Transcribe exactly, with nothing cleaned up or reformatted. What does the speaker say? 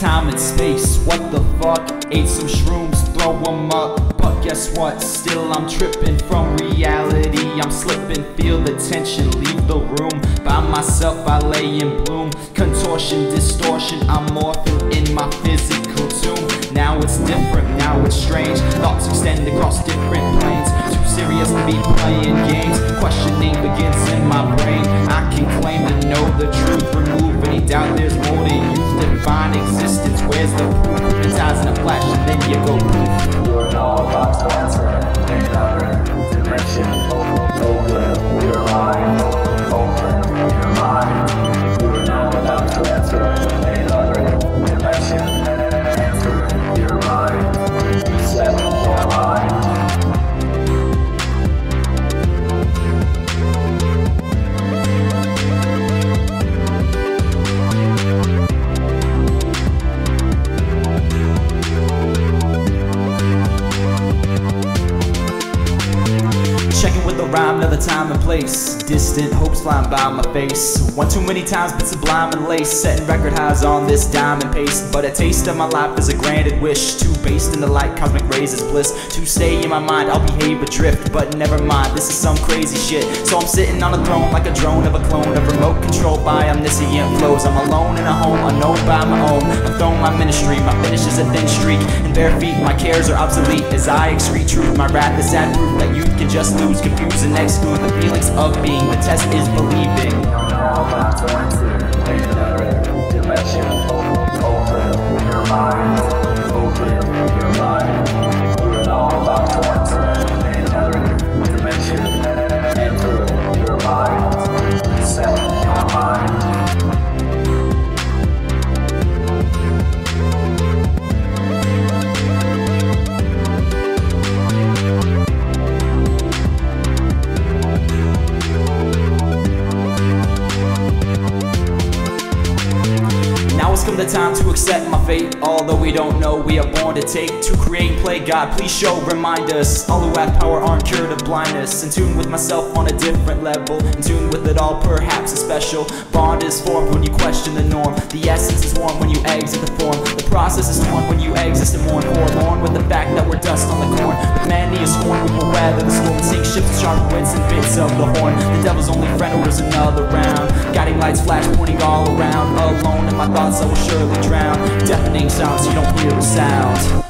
time and space. What the fuck? Ate some shrooms, throw them up. But guess what? Still I'm tripping from reality. I'm slipping, feel the tension, leave the room. By myself I lay in bloom. Contortion, distortion, I'm orphaned in my physical tomb. Now it's different, now it's strange. Thoughts extend across different planes. Too serious to be playing games. Questioning begins in my brain. I can claim to know the truth. Remove any doubt, there's more to use. Define existence, where's the proof? It's eyes in a flash and then you go poof. You're in all about to answer another dimension. Open your mind, open your mind. You're in all about to answer another dimension. Answer your mind, set your mind. Rhyme, another time and place. Distant hopes flying by my face. One too many times been sublime and lace. Setting record highs on this diamond pace. But a taste of my life is a granted wish. Too based in the light, cosmic rays is bliss. To stay in my mind, I'll behave adrift. But never mind, this is some crazy shit. So I'm sitting on a throne like a drone of a clone of remote control by omniscient flows. I'm alone in a home, unknown by my own. I'm thrown my ministry, my finish is a thin streak. In bare feet, my cares are obsolete. As I excrete truth, my wrath is sad proof that youth can just lose. Confuse and exclude the feelings of being. The test is believing. You don't know about to answer another dimension. Open your mind, open your mind. You don't know about to answer another dimension. Enter your mind, set your mind. Come the time to accept my fate. Although we don't know, we are born to take. To create, play, God, please show, remind us. All who have power aren't cured of blindness. In tune with myself on a different level. In tune with it all, perhaps a special bond is formed when you question the norm. The essence is warm when you exit the form. The process is torn when you exist and mourn. Forlorn with the fact that we're dust on the corn. But man, he is sworn, we will weather the storm. Sink ships and sharp winds and bits of the horn. The devil's only friend orders another round. Guiding lights flash, pointing all around. Alone in my thoughts, I will surely drown. Deafening sounds, you don't hear a sound.